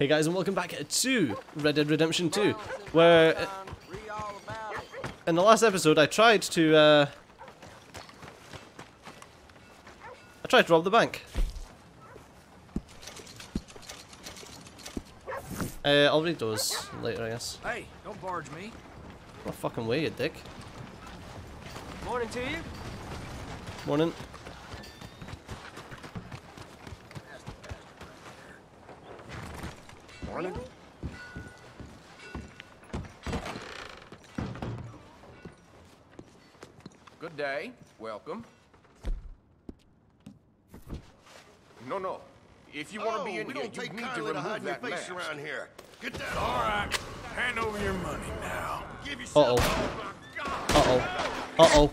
Hey guys, and welcome back to Red Dead Redemption 2, where in the last episode I tried to rob the bank. I'll read those later, I guess. Hey, don't barge me. No fucking way, you dick. Morning to you. Morning. Morning. Good day. Welcome. No. If you want to be in here, you need to remove that mask around here. Get that. All right. Hand over your money now. Give yourself. Uh oh.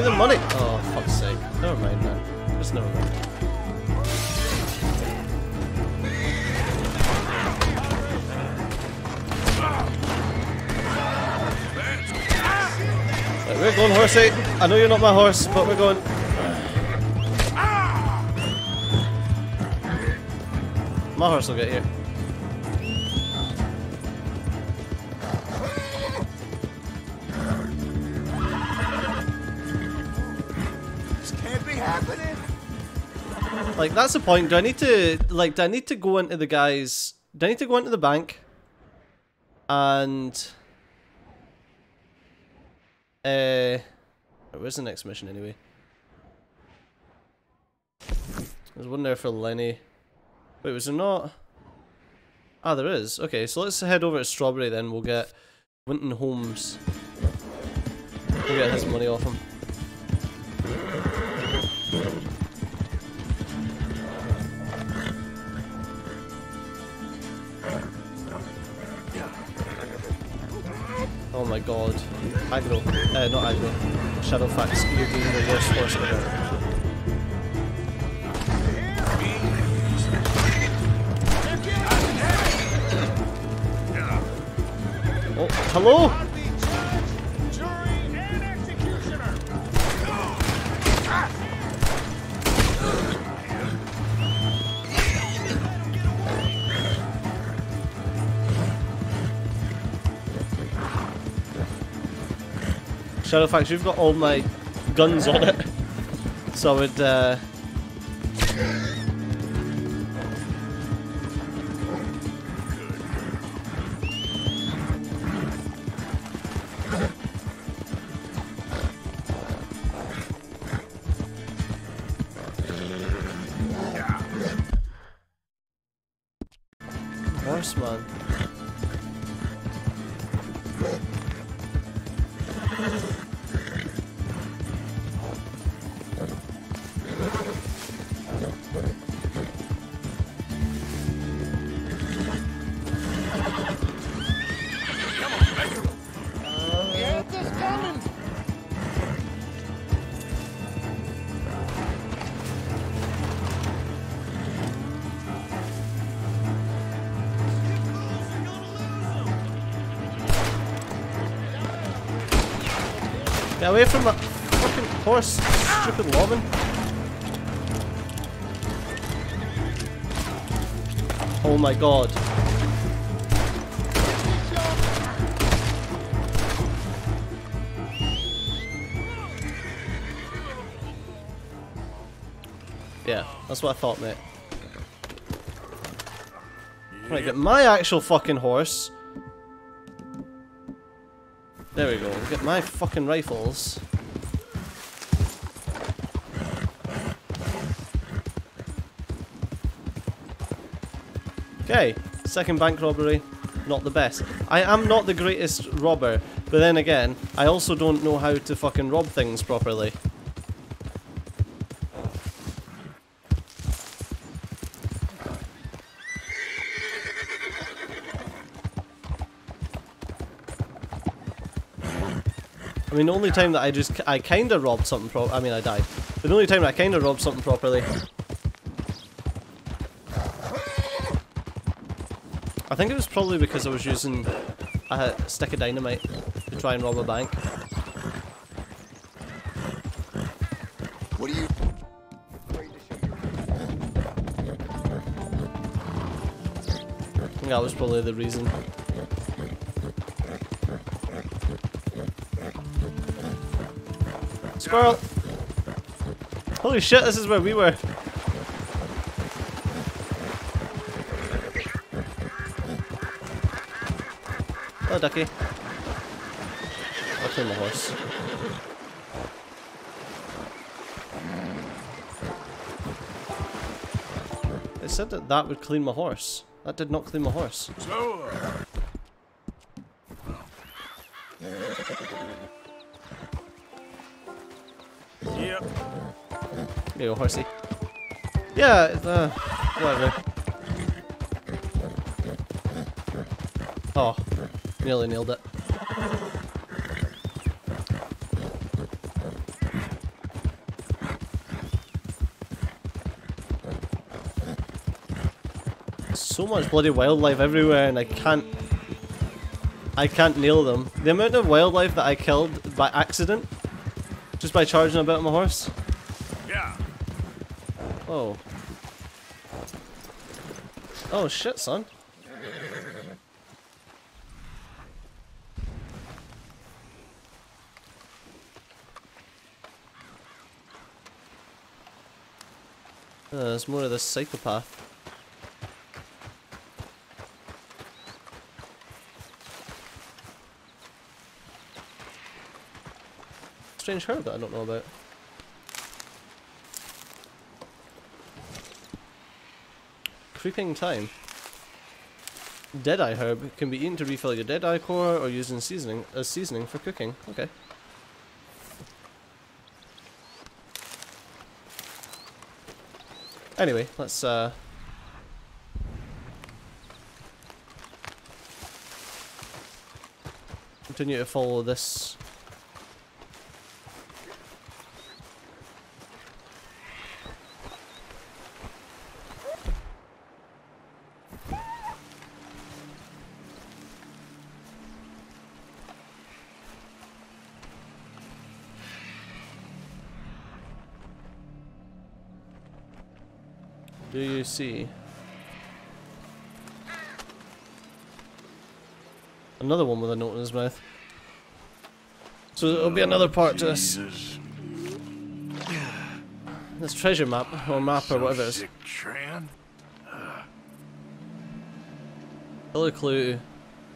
The money. Oh, fuck's sake. Never mind, man. Just never mind. Right, we're going, horsey. I know you're not my horse, but we're going. My horse will get here. Like, that's the point. Do I need to go into the guys? Do I need to go into the bank and where's the next mission anyway? There's one there for Lenny. Wait, was there not? Ah, there is. Okay, so let's head over to Strawberry then. We'll get Wynton Holmes. We'll get his money off him. Oh my god. Aggro. Not aggro. Shadowfax, you're being the worst horse ever. Oh, hello? Shadowfax, you've got all my guns on it, so I would, Horseman. Get away from my fucking horse, stupid lobin. Oh my god. Yeah, that's what I thought, mate. Right, get my actual fucking horse. There we go, get my fucking rifles. Okay, second bank robbery, not the best. I am not the greatest robber, but then again, I also don't know how to fucking rob things properly. I mean, the only time that I kinda robbed something I died. But the only time I kinda robbed something properly I think it was probably because I was using a stick of dynamite to try and rob a bank. What are you? I think that was probably the reason. Squirrel! Holy shit, this is where we were. Hello, ducky. I'll clean the horse. They said that that would clean my horse. That did not clean my horse. So. Yep. There you go, horsey. Yeah, whatever. Oh, nearly nailed it. So much bloody wildlife everywhere, and I can't nail them. The amount of wildlife that I killed by accident, just by charging a bit on my horse. Yeah. Oh. Oh shit, son. There's more of this psychopath. Strange herb that I don't know about. Creeping thyme. Deadeye herb can be eaten to refill your deadeye core or used in seasoning as seasoning for cooking. Okay. Anyway, let's continue to follow this. Do you see? Another one with a note in his mouth. So it'll be another part to this. This treasure map, or map, or whatever it is. Killer Clue,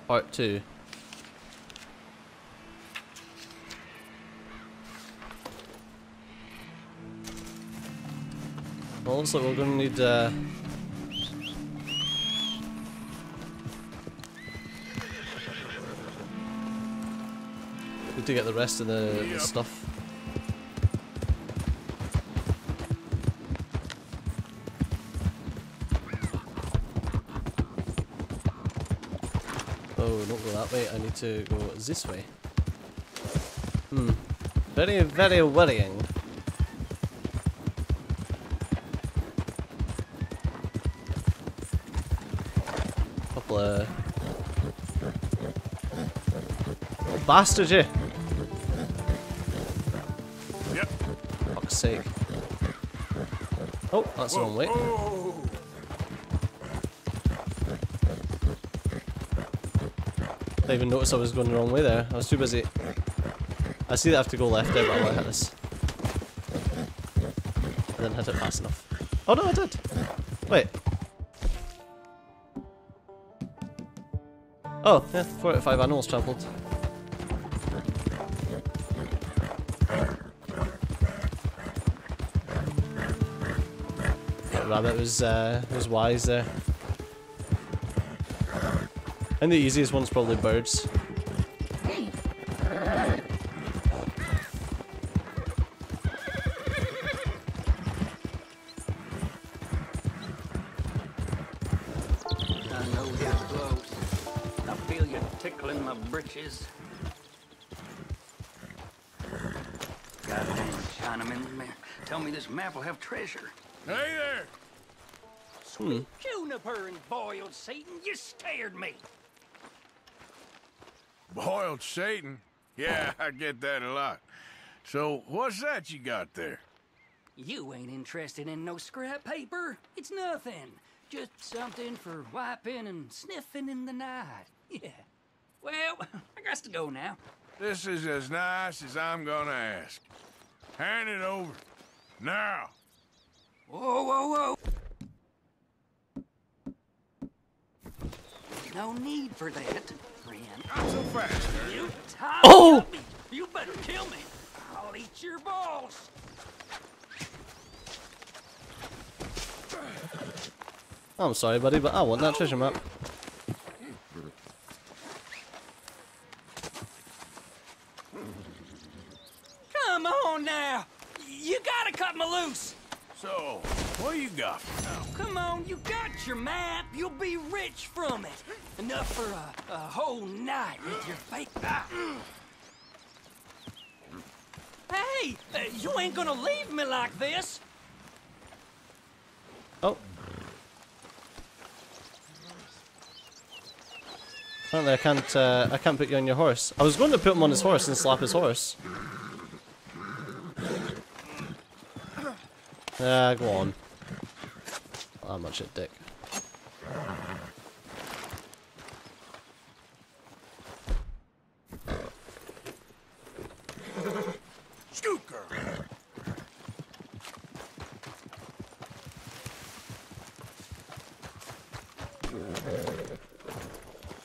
Part 2. Well, looks like we're going to need need to get the rest of the stuff. Oh, don't go that way, I need to go this way. Hmm. Very, very worrying. Bastard, you! Yep. Fuck's sake. Oh, that's the wrong way. Whoa. I didn't even notice I was going the wrong way there. I was too busy. I see that I have to go left there, but I want to hit this. I didn't hit it fast enough. Oh no, I did! Wait. Oh, yeah, 4 out of 5 animals trampled. That rabbit was wise there. And the easiest one's probably birds. Tell me this map will have treasure. Hey there! Sweet juniper and boiled Satan, you scared me. Boiled Satan? Yeah, I get that a lot. So, what's that you got there? You ain't interested in no scrap paper. It's nothing. Just something for wiping and sniffing in the night. Yeah. Well, I got to go now. This is as nice as I'm gonna ask. Hand it over. Now. Whoa, whoa, whoa. No need for that, friend. Not so fast, sir. You tired of me. You better kill me. I'll eat your balls. I'm sorry, buddy, but I want that treasure map. Come on now. You gotta cut me loose. So, what you got for now? Come on, you got your map. You'll be rich from it. Enough for a whole night with your fake eye. Hey, you ain't gonna leave me like this. Oh. Apparently I can't put you on your horse. I was going to put him on his horse and slap his horse. Go on. Not that much of a dick.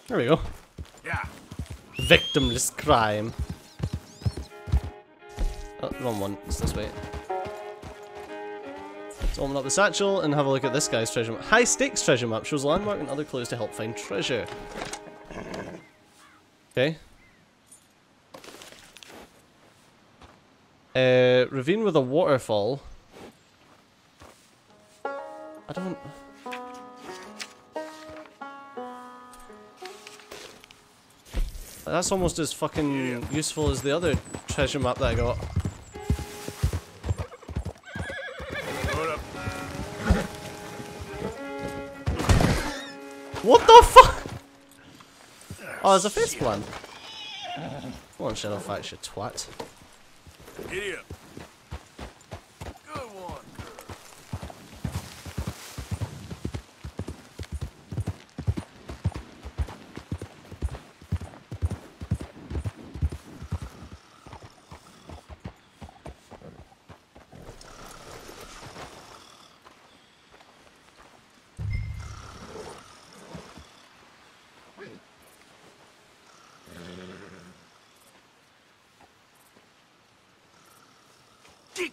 There we go. Yeah. Victimless crime. Oh, wrong one. It's this way. Let's open up the satchel and have a look at this guy's treasure map. High stakes treasure map shows landmark and other clues to help find treasure. Okay. Ravine with a waterfall. I don't... That's almost as fucking useful as the other treasure map that I got. What the fuck? Oh, there's a face plan. Come on, Shadowfax, you twat. Idiot. Good one.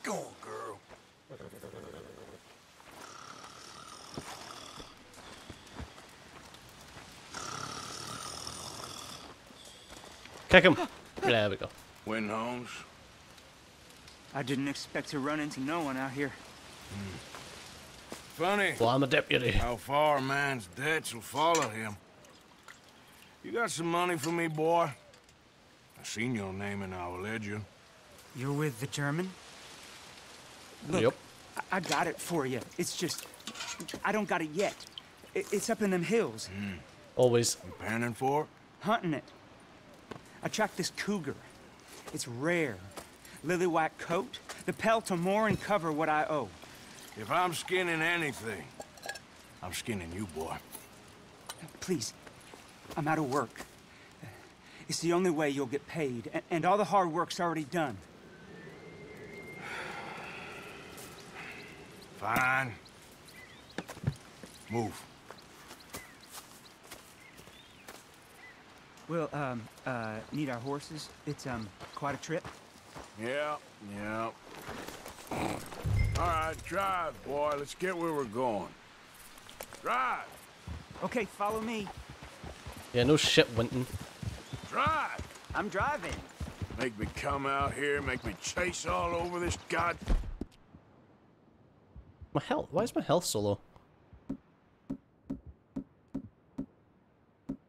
Go on, girl. Kick him. There we go. Wynton Holmes. I didn't expect to run into no one out here. Funny. Well, I'm a deputy. How far a man's debts will follow him. You got some money for me, boy? I seen your name in our ledger. You're with the German? Look, yep. I got it for you. It's just, I don't got it yet. It's up in them hills. Always. You panning for it? Hunting it. I tracked this cougar. It's rare. Lily white coat. The pelt to moor and cover what I owe. If I'm skinning anything, I'm skinning you, boy. Please, I'm out of work. It's the only way you'll get paid, and all the hard work's already done. Fine. Move. We'll, need our horses. It's, quite a trip. Yeah, yeah. All right, drive, boy. Let's get where we're going. Drive! Okay, follow me. Yeah, no shit, Wynton. Drive! I'm driving. Make me come out here, make me chase all over this god... My health? Why is my health so low?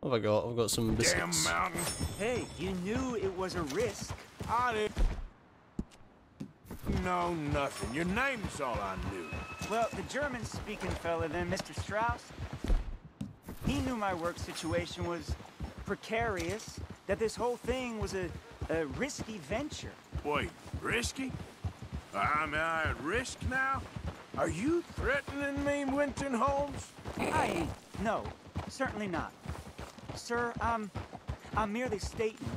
What have I got? I've got some biscuits. Damn mountain. Hey, you knew it was a risk. I didn't know nothing. Your name's all I knew. Well, the German-speaking fella then, Mr. Strauss, he knew my work situation was precarious, that this whole thing was a risky venture. Wait, risky? I'm at risk now? Are you threatening me, Wynton Holmes? No, certainly not. Sir, I'm merely stating,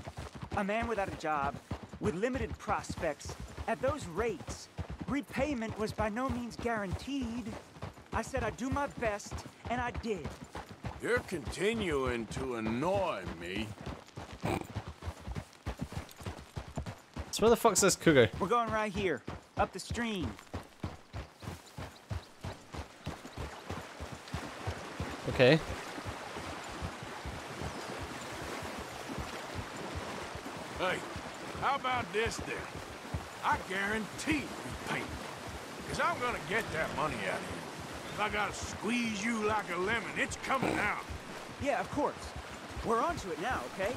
a man without a job, with limited prospects, at those rates, repayment was by no means guaranteed. I said I'd do my best, and I did. You're continuing to annoy me. So where the fuck's this cougar? We're going right here, up the stream. Okay. Hey, how about this then? I guarantee repayment, because I'm gonna get that money out of you. If I gotta squeeze you like a lemon, it's coming out. Yeah, of course. We're onto it now, okay?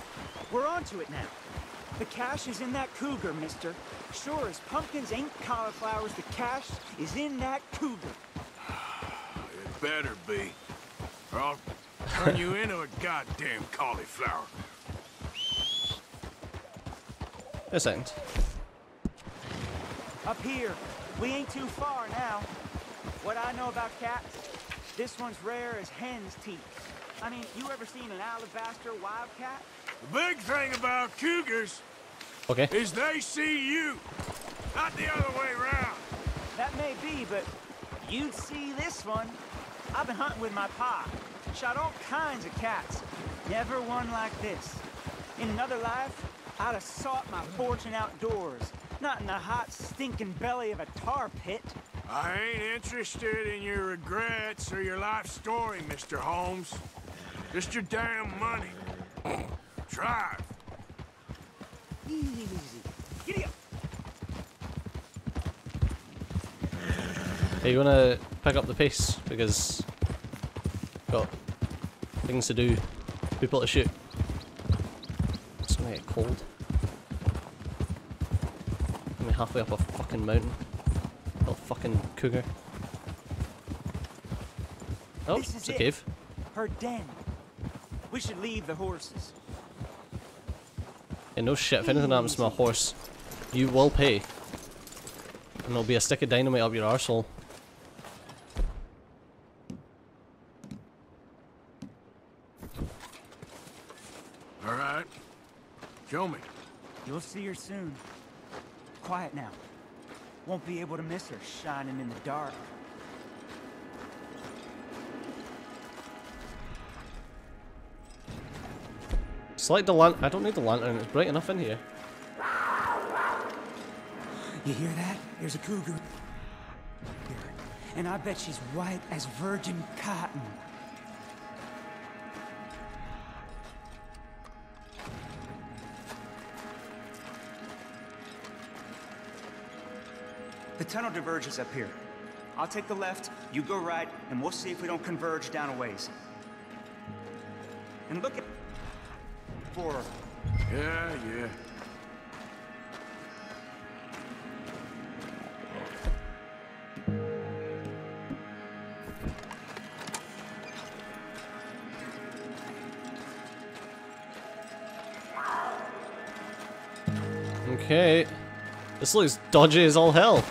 We're onto it now. The cash is in that cougar, mister. Sure as pumpkins ain't cauliflowers, the cash is in that cougar. It better be, or I'll turn you into a goddamn cauliflower. A second. Up here. We ain't too far now. What I know about cats, this one's rare as hen's teeth. I mean, you ever seen an alabaster wildcat? The big thing about cougars is they see you, not the other way around. That may be, but you'd see this one. I've been hunting with my pa. Shot all kinds of cats. Never one like this. In another life, I'd have sought my fortune outdoors, not in the hot, stinking belly of a tar pit. I ain't interested in your regrets or your life story, Mr. Holmes. Just your damn money. Drive. Easy. Giddy up. Hey, you wanna pick up the pace? Because I've got things to do, people to shoot. It's gonna get cold. Halfway up a fucking mountain. Little fucking cougar. Oh, it's a cave. Her den. We should leave the horses. Yeah, no shit. If anything happens to my horse, you will pay. And there'll be a stick of dynamite up your arsehole. Alright. Show me. You'll see her soon. Quiet now. Won't be able to miss her shining in the dark. Select the lantern. I don't need the lantern. It's bright enough in here. You hear that? There's a cougar. And I bet she's white as virgin cotton. The tunnel diverges up here. I'll take the left, you go right, and we'll see if we don't converge down a ways. And look at... for... Yeah. Okay. This looks dodgy as all hell.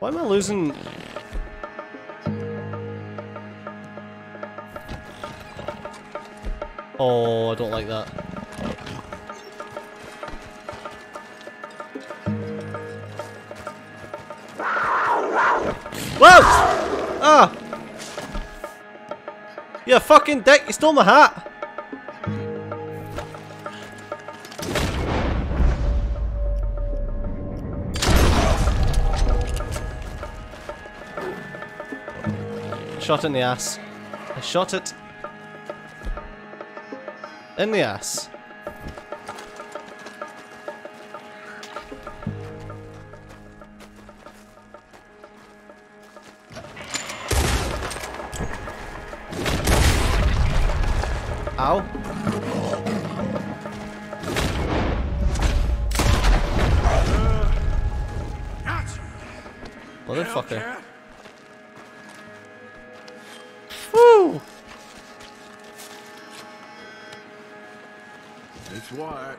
Why am I losing? Oh, I don't like that. Whoa! Ah! You fucking dick! You stole my hat! Shot in the ass. I shot it in the ass. Ow. Motherfucker. Woo! It's white.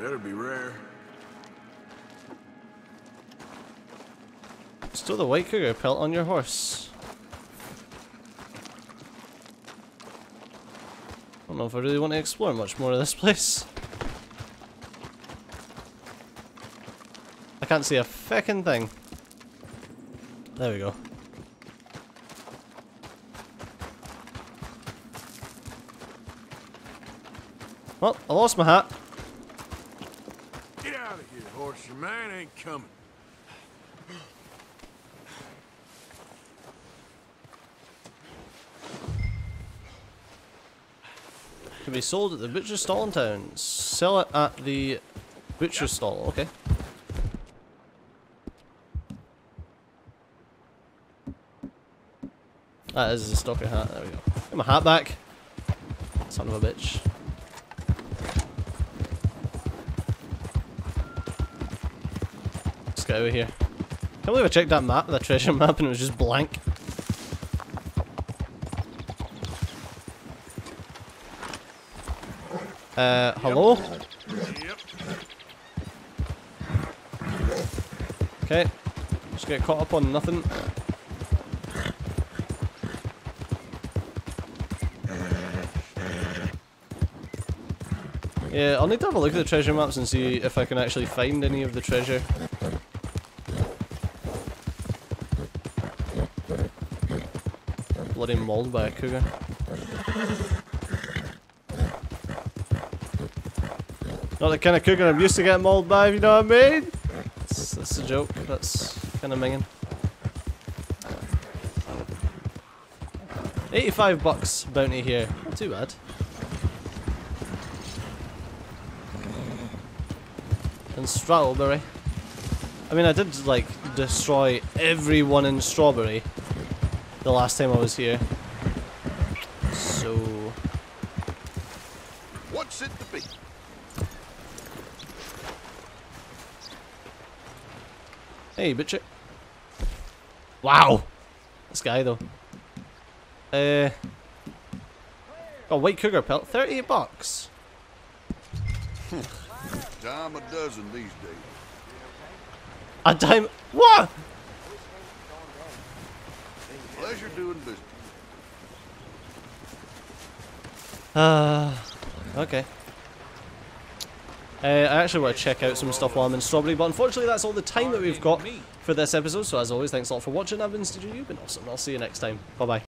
That'll be rare. Still the white cougar pelt on your horse. I don't know if I really want to explore much more of this place. I can't see a feckin' thing. There we go. Well, I lost my hat. Get out of here, horse. Your man ain't coming. Can be sold at the butcher stall in town. Sell it at the butcher stall, okay. That is a stalker hat, there we go. Get my hat back. Son of a bitch. Let's get over here. Can't believe I checked that map, that treasure map, and it was just blank. Hello? Yep. Okay, just get caught up on nothing. Yeah, I'll need to have a look at the treasure maps and see if I can actually find any of the treasure. Bloody mauled by a cougar. Not the kind of cougar I'm used to getting mauled by, if you know what I mean? That's a joke, that's kind of minging. 85 bucks bounty here, not too bad. And Strawberry. I mean, I did, like, destroy everyone in Strawberry the last time I was here. So... what's it to be? Hey, bitch. Wow! This guy, though. Got a white cougar pelt. 38 bucks. Dime a dozen these days. A dime? What? Pleasure doing business. Okay. I actually want to check out some stuff while I'm in Strawberry, but unfortunately that's all the time that we've got for this episode, so as always, thanks a lot for watching. I've been Strawberry, you've been awesome, and I'll see you next time. Bye-bye.